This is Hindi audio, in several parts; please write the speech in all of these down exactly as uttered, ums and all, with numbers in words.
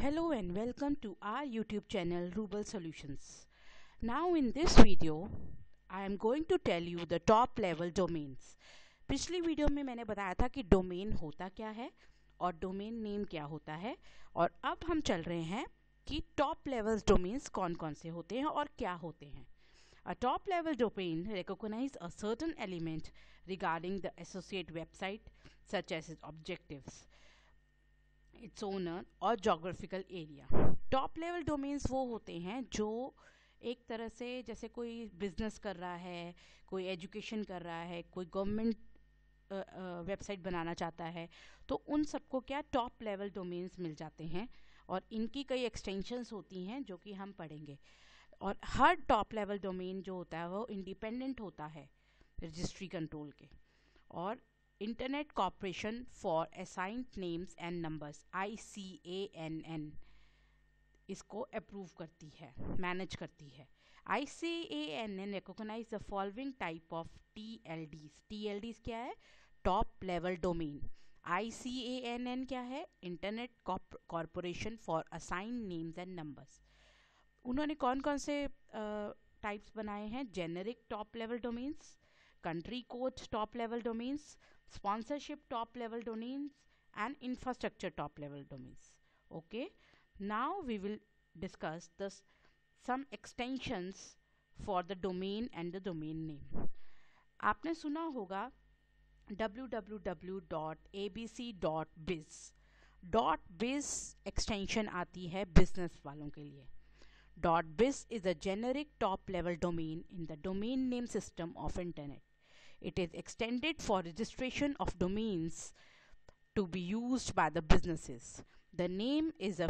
Hello and welcome to our YouTube channel Rubal Solutions. Now in this video, I am going to tell you the top level domains. पिछली वीडियो में मैंने बताया था कि डोमेन होता क्या है और डोमेन नेम क्या होता है और अब हम चल रहे हैं कि टॉप लेवल डोमेन्स कौन कौन से होते हैं और क्या होते हैं. A top level domain recognizes a certain element regarding the associate website such as its objectives, its owner और geographical area. Top level domains वो होते हैं जो एक तरह से जैसे कोई business कर रहा है, कोई education कर रहा है, कोई government website बनाना चाहता है, तो उन सबको क्या top level domains मिल जाते हैं और इनकी कई extensions होती हैं जो कि हम पढ़ेंगे. और हर टॉप लेवल डोमेन जो होता है वो इंडिपेंडेंट होता है रजिस्ट्री कंट्रोल के. और internet corporation for assigned names and numbers I C A N N इसको अप्रूव करती है, मैनेज करती है. I C A N N recognise the following type of T L Ds. T L Ds क्या है? Top level domain. I C A N N क्या है? Internet corporation for assigned names and numbers. उन्होंने कौन कौन से टाइप्स uh, बनाए हैं? Generic top level domains, country code top level domains, sponsorship top level domains and infrastructure top level domains. Okay, now we will discuss the some extensions for the domain and the domain name. आपने सुना होगा W W W dot A B C dot biz. Dot biz extension आती है बिजनेस वालों के लिए. .biz is a generic top-level domain in the domain name system of Internet. It is extended for registration of domains to be used by the businesses. The name is a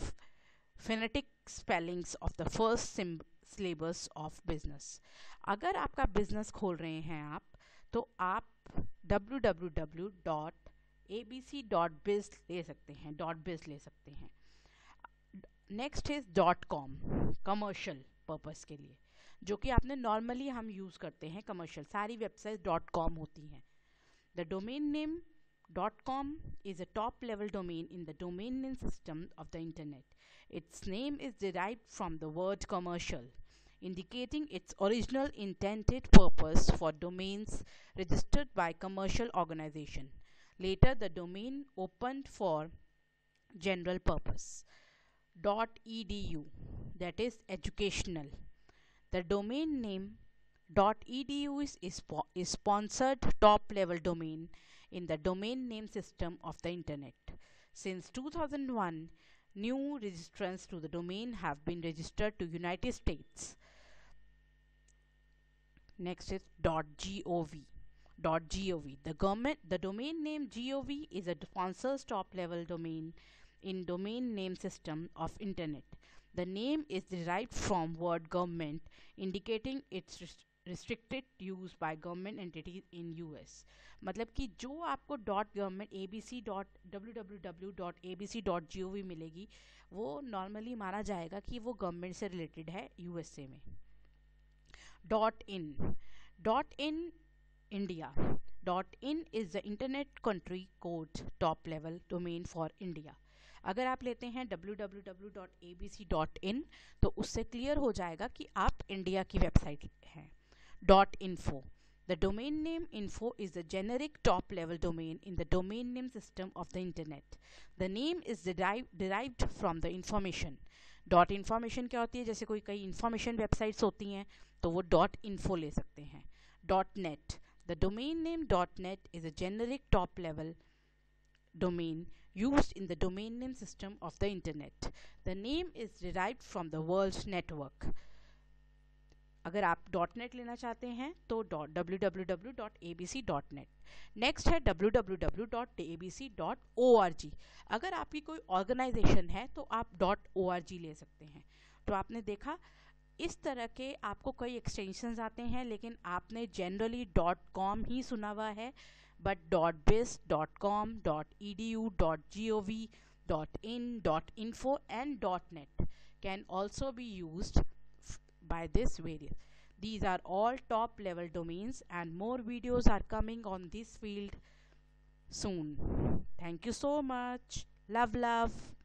phonetic spellings of the first syllables of business. अगर आपका business खोल रहे हैं आप, तो आप W W W dot A B C dot biz ले सकते हैं, .biz ले सकते हैं. Next is dot com, commercial purpose के लिए, जो कि आपने नॉर्मली हम यूज़ करते हैं कमर्शियल. सारी वेबसाइट डॉट कॉम होती हैं. The domain name dot com is a top level domain in the domain name system of the internet. Its name is derived from the word commercial, indicating its original intended purpose for domains registered by commercial organization. Later, the domain opened for general purpose. .edu, that is educational. The domain name .edu is, is, is sponsored top-level domain in the domain name system of the Internet. Since two thousand one, new registrants to the domain have been registered to United States. Next is .gov. .gov. The government, the domain name gov is a sponsored top-level domain in domain name system of Internet. The name is derived from word government, indicating its rest restricted use by government entities in U S. मतलब कि जो आपको dot government abc dot www dot abc dot gov मिलेगी वो normally माना जाएगा कि वो government से related है U S A में. Dot in, dot in India. Dot in is the internet country code top level domain for India. अगर आप लेते हैं W W W dot A B C dot in तो उससे क्लियर हो जाएगा कि आप इंडिया की वेबसाइट हैं. Dot info, the domain name info is a generic top level domain in the domain name system of the internet. The name is derived from the information. Dot information क्या होती है? जैसे कोई कई इन्फॉर्मेशन वेबसाइट्स होती हैं तो वो डॉट इन्फो ले सकते हैं. Dot net, the domain name dot net is a generic top level domain used in the domain name system of the internet. The name is derived from the world network. अगर आप .net लेना चाहते हैं तो W W W dot A B C dot net. Next है W W W dot A B C dot O R G. अगर आपकी कोई ऑर्गेनाइजेशन है तो आप .org ले सकते हैं. तो आपने देखा इस तरह के आपको कई एक्सटेंशंस आते हैं, लेकिन आपने जनरली .com ही सुना हुआ है. But .biz, .com, .edu, .gov, .in, .info and .net can also be used by this various. These are all top level domains and more videos are coming on this field soon. Thank you so much. Love, love.